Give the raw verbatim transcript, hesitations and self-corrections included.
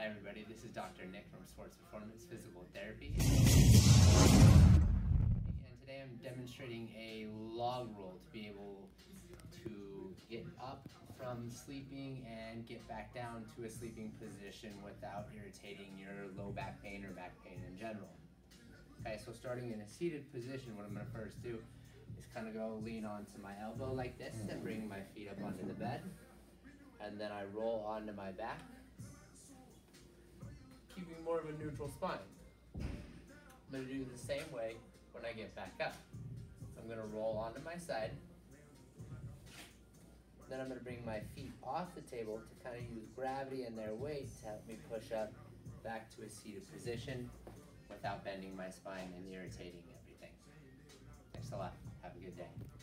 Hi everybody, this is Doctor Nick from Sports Performance Physical Therapy. And today I'm demonstrating a log roll to be able to get up from sleeping and get back down to a sleeping position without irritating your low back pain or back pain in general. Okay, so starting in a seated position, what I'm going to first do is kind of go lean onto my elbow like this and bring my feet up onto the bed. And then I roll onto my back, keeping more of a neutral spine. I'm going to do the same way when I get back up. I'm going to roll onto my side. Then I'm going to bring my feet off the table to kind of use gravity and their weight to help me push up back to a seated position without bending my spine and irritating everything. Thanks a lot. Have a good day.